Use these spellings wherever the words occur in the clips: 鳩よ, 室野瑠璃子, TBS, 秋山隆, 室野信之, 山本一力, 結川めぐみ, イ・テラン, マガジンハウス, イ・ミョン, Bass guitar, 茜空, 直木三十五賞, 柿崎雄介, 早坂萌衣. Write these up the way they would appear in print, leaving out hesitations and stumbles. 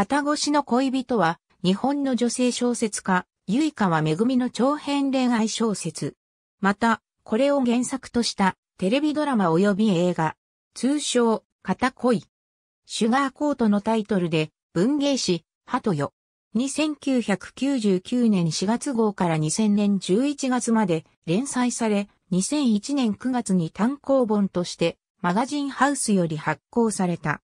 片越しの恋人は、日本の女性小説家、結川めぐみの長編恋愛小説。また、これを原作とした、テレビドラマ及び映画、通称、片恋。シュガーコートのタイトルで、文芸誌、鳩よ。1999年4月号から2000年11月まで連載され、2001年9月に単行本として、マガジンハウスより発行された。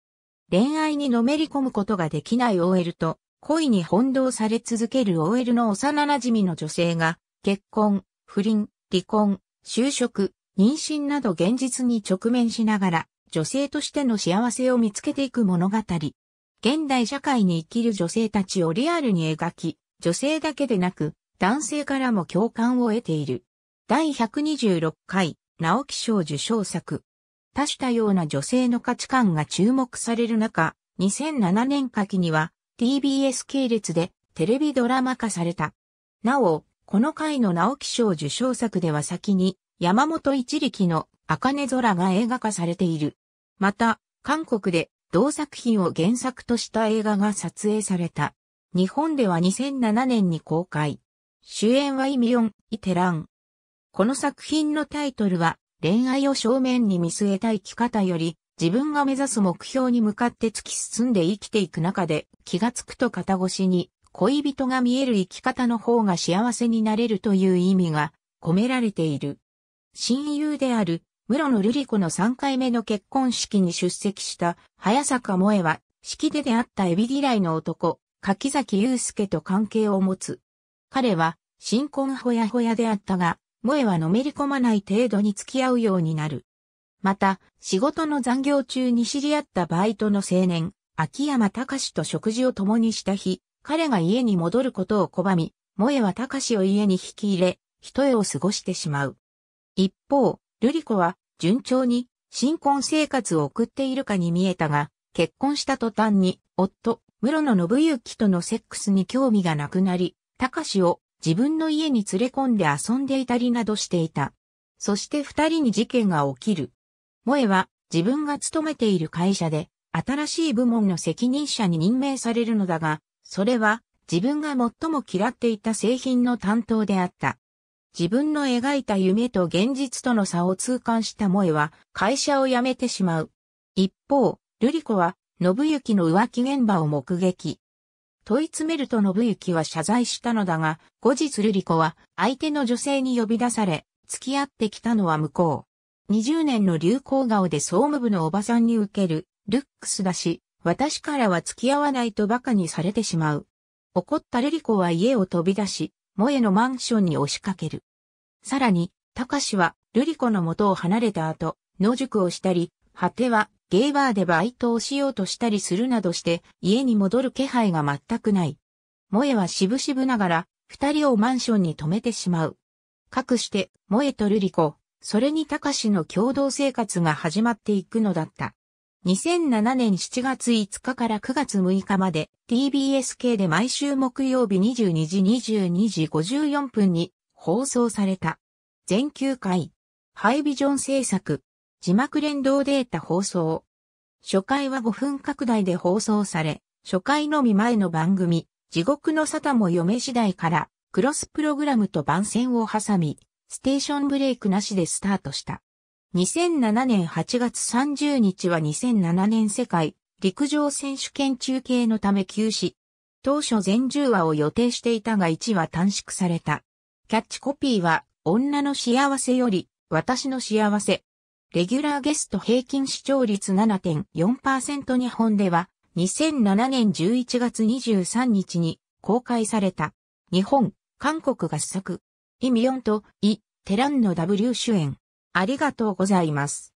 恋愛にのめり込むことができない OL と、恋に翻弄され続ける OL の幼馴染の女性が、結婚、不倫、離婚、就職、妊娠など現実に直面しながら、女性としての幸せを見つけていく物語。現代社会に生きる女性たちをリアルに描き、女性だけでなく、男性からも共感を得ている。第126回、直木賞受賞作。多種多様な女性の価値観が注目される中、2007年夏季には TBS 系列でテレビドラマ化された。なお、この回の直木賞受賞作では先に、山本一力の茜空が映画化されている。また、韓国で同作品を原作とした映画が撮影された。日本では2007年に公開。主演はイ・ミョン、イ・テラン。この作品のタイトルは、恋愛を正面に見据えた生き方より、自分が目指す目標に向かって突き進んで生きていく中で、気がつくと片越しに恋人が見える生き方の方が幸せになれるという意味が込められている。親友である室野瑠璃子の3回目の結婚式に出席した早坂萌衣は、式で出会ったエビ嫌いの男、柿崎雄介と関係を持つ。彼は新婚ほやほやであったが、萌衣はのめり込まない程度に付き合うようになる。また、仕事の残業中に知り合ったバイトの青年、秋山隆と食事を共にした日、彼が家に戻ることを拒み、萌衣は隆を家に引き入れ、一夜を過ごしてしまう。一方、瑠璃子は順調に新婚生活を送っているかに見えたが、結婚した途端に夫、室野信之とのセックスに興味がなくなり、隆を自分の家に連れ込んで遊んでいたりなどしていた。そして二人に事件が起きる。萌衣は自分が勤めている会社で新しい部門の責任者に任命されるのだが、それは自分が最も嫌っていた製品の担当であった。自分の描いた夢と現実との差を痛感した萌衣は会社を辞めてしまう。一方、瑠璃子は信之の浮気現場を目撃。問い詰めると信之は謝罪したのだが、後日瑠璃子は相手の女性に呼び出され、付き合ってきたのは向こう。20年の流行顔で総務部のおばさんに受ける、ルックスだし、私からは付き合わないと馬鹿にされてしまう。怒った瑠璃子は家を飛び出し、萌衣のマンションに押しかける。さらに、隆は、瑠璃子の元を離れた後、野宿をしたり、果ては、ゲイバーでバイトをしようとしたりするなどして、家に戻る気配が全くない。萌衣はしぶしぶながら、二人をマンションに泊めてしまう。かくして、萌衣と瑠璃子、それに隆の共同生活が始まっていくのだった。2007年7月5日から9月6日まで、TBS 系で毎週木曜日22時22時54分に、放送された。全9回。ハイビジョン制作。字幕連動データ放送。初回は5分拡大で放送され、初回のみ前の番組、地獄の沙汰も嫁次第から、クロスプログラムと番宣を挟み、ステーションブレイクなしでスタートした。2007年8月30日は2007年世界陸上選手権中継のため休止。当初全10話を予定していたが1話短縮された。キャッチコピーは、女の幸せより、私の幸せ。レギュラーゲスト平均視聴率 7.4%、 日本では、2007年11月23日に公開された。日本、韓国合作。イ・ミョンとイ・テランのダブル主演。ありがとうございます。